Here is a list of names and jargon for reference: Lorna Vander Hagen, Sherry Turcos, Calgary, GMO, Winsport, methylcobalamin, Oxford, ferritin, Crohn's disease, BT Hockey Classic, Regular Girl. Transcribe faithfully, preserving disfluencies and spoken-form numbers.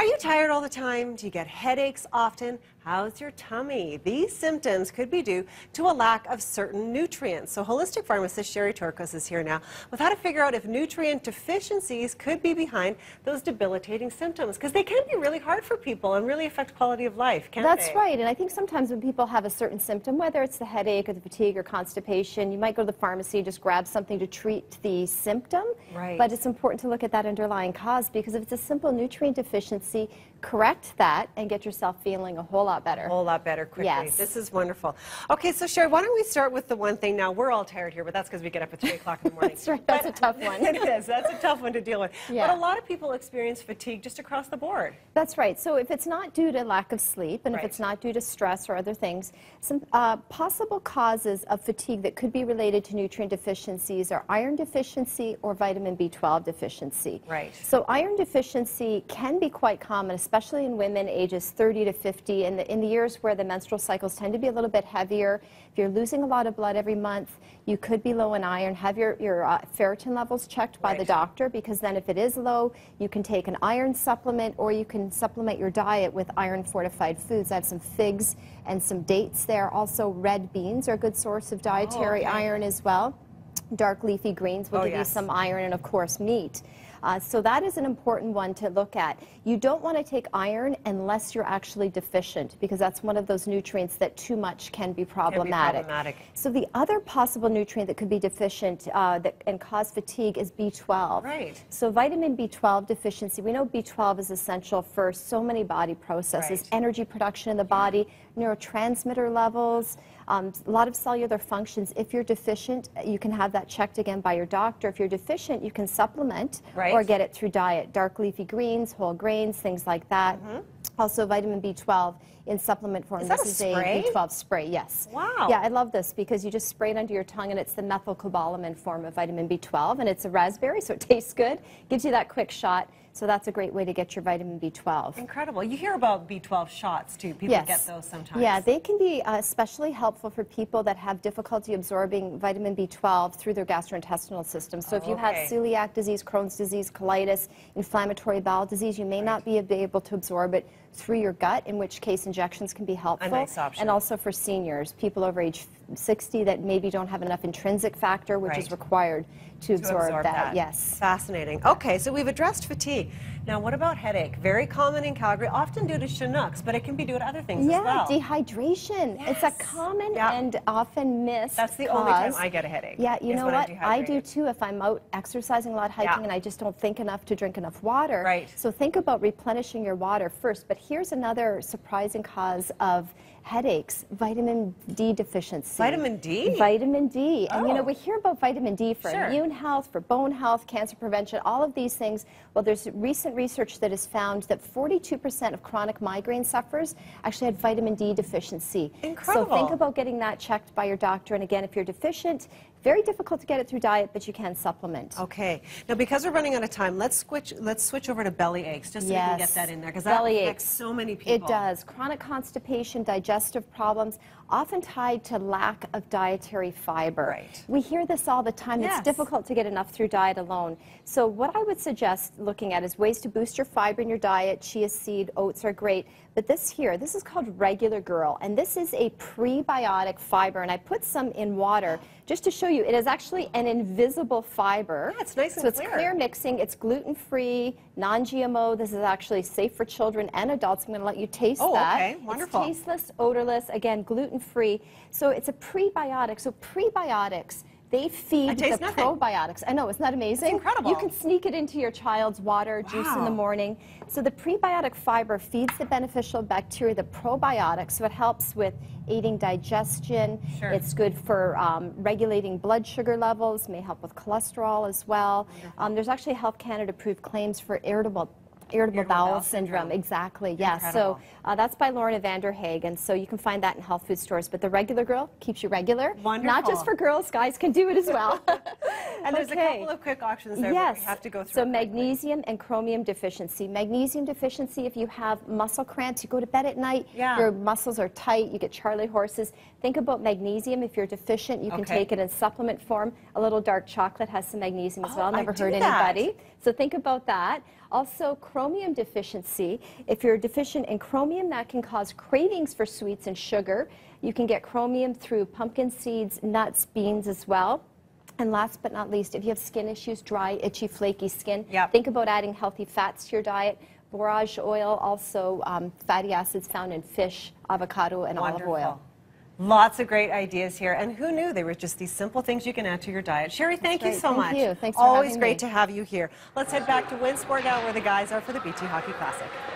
Are you tired all the time? Do you get headaches often? How's your tummy? These symptoms could be due to a lack of certain nutrients. So holistic pharmacist Sherry Turcos is here now with how to figure out if nutrient deficiencies could be behind those debilitating symptoms, because they can be really hard for people and really affect quality of life, can't That's they? That's right, and I think sometimes when people have a certain symptom, whether it's the headache or the fatigue or constipation, you might go to the pharmacy and just grab something to treat the symptom, right. But it's important to look at that underlying cause, because if it's a simple nutrient deficiency, correct that and get yourself feeling a whole lot better. A whole lot better quickly. Yes. This is wonderful. Okay, so Sherry, why don't we start with the one thing. Now, we're all tired here, but that's because we get up at three o'clock in the morning. That's right. That's but, a tough one. It is. That's a tough one to deal with. Yeah. But a lot of people experience fatigue just across the board. That's right. So if it's not due to lack of sleep and right. if it's not due to stress or other things, some uh, possible causes of fatigue that could be related to nutrient deficiencies are iron deficiency or vitamin B twelve deficiency. Right. So iron deficiency can be quite common, especially in women ages thirty to fifty, and in, in the years where the menstrual cycles tend to be a little bit heavier. If you're losing a lot of blood every month, you could be low in iron. Have your, your uh, ferritin levels checked by right. the doctor, because then if it is low, you can take an iron supplement, or you can supplement your diet with iron-fortified foods. I have some figs and some dates there. Also, red beans are a good source of dietary oh, okay. iron as well. Dark leafy greens will oh, give yes. you some iron, and of course meat. Uh, so that is an important one to look at. You don't want to take iron unless you're actually deficient, because that's one of those nutrients that too much can be problematic. Can be problematic. So the other possible nutrient that could be deficient uh, that, and cause fatigue is B twelve. Right. So vitamin B twelve deficiency, we know B twelve is essential for so many body processes, right. energy production in the body, yeah. neurotransmitter levels, um, a lot of cellular functions. If you're deficient, you can have that checked again by your doctor. If you're deficient, you can supplement. Right. Or get it through diet, dark leafy greens, whole grains, things like that. Mm-hmm. Also vitamin B twelve in supplement form. Is that this a spray? Is a B twelve spray, yes. Wow. Yeah, I love this because you just spray it under your tongue, and it's the methylcobalamin form of vitamin B twelve, and it's a raspberry, so it tastes good, gives you that quick shot. So that's a great way to get your vitamin B twelve. Incredible. You hear about B twelve shots, too. People yes. get those sometimes. Yeah, they can be uh, especially helpful for people that have difficulty absorbing vitamin B twelve through their gastrointestinal system. So oh, if you okay. have celiac disease, Crohn's disease, colitis, inflammatory bowel disease, you may right. not be able to absorb it through your gut, in which case injections can be helpful. A nice option. And also for seniors, people over age sixty that maybe don't have enough intrinsic factor, which right. is required to, to absorb, absorb that. that. Yes. Fascinating. Okay, so we've addressed fatigue. Now, what about headache? Very common in Calgary, often due to Chinooks, but it can be due to other things yeah, as well. Yeah, dehydration. Yes. It's a common yeah. and often missed That's the cause. only time I get a headache. Yeah, you know what? I do too if I'm out exercising a lot, hiking, yeah. and I just don't think enough to drink enough water. Right. So think about replenishing your water first. But here's another surprising cause of headaches, vitamin D deficiency. Vitamin D? Vitamin D. Oh. And you know, we hear about vitamin D for sure. immune health, for bone health, cancer prevention, all of these things. Well, there's recent research that has found that forty-two percent of chronic migraine sufferers actually had vitamin D deficiency. Incredible. So think about getting that checked by your doctor. And again, if you're deficient, very difficult to get it through diet, but you can supplement. Okay. Now, because we're running out of time, let's switch, let's switch over to belly aches, just so yes. we can get that in there, because that affects so many people. It does. Chronic constipation, digestive problems, often tied to lack of dietary fiber. Right. We hear this all the time. Yes. It's difficult to get enough through diet alone. So what I would suggest looking at is ways to boost your fiber in your diet. Chia seed, oats are great. But this here, this is called Regular Girl, and this is a prebiotic fiber, and I put some in water just to show you it is actually an invisible fiber. Yeah, it's nice and clear. So it's clear mixing, it's gluten-free, non G M O. This is actually safe for children and adults. I'm going to let you taste oh, that. Oh, okay, wonderful. It's tasteless, odorless, again, gluten-free. So it's a prebiotic. So prebiotics, they feed the nothing. probiotics. I know, it's not amazing? It's incredible. You can sneak it into your child's water, wow. juice in the morning. So the prebiotic fiber feeds the beneficial bacteria, the probiotics, so it helps with aiding digestion. Sure. It's good for um, regulating blood sugar levels, may help with cholesterol as well. Um, there's actually Health Canada-approved claims for irritable Irritable, irritable bowel syndrome, syndrome. exactly, yes. Yeah. So uh, that's by Lorna Vander Hagen, so you can find that in health food stores. But the Regular Girl keeps you regular. Wonderful. Not just for girls, guys can do it as well. And there's okay. a couple of quick options there yes. that we have to go through. So magnesium and chromium deficiency. Magnesium deficiency, if you have muscle cramps, you go to bed at night, yeah. your muscles are tight, you get Charlie horses. Think about magnesium. If you're deficient, you okay. can take it in supplement form. A little dark chocolate has some magnesium as oh, well. Never I hurt anybody. So think about that. Also, chromium deficiency. If you're deficient in chromium, that can cause cravings for sweets and sugar. You can get chromium through pumpkin seeds, nuts, beans as well. And last but not least, if you have skin issues, dry, itchy, flaky skin, yep. think about adding healthy fats to your diet. Borage oil, also um, fatty acids found in fish, avocado, and Wonderful. Olive oil. Lots of great ideas here, and who knew they were just these simple things you can add to your diet. Sherry, thank you so much. Thank you. Thanks for having me. Always great to have you here. Let's head back to Winsport now, where the guys are for the B T Hockey Classic.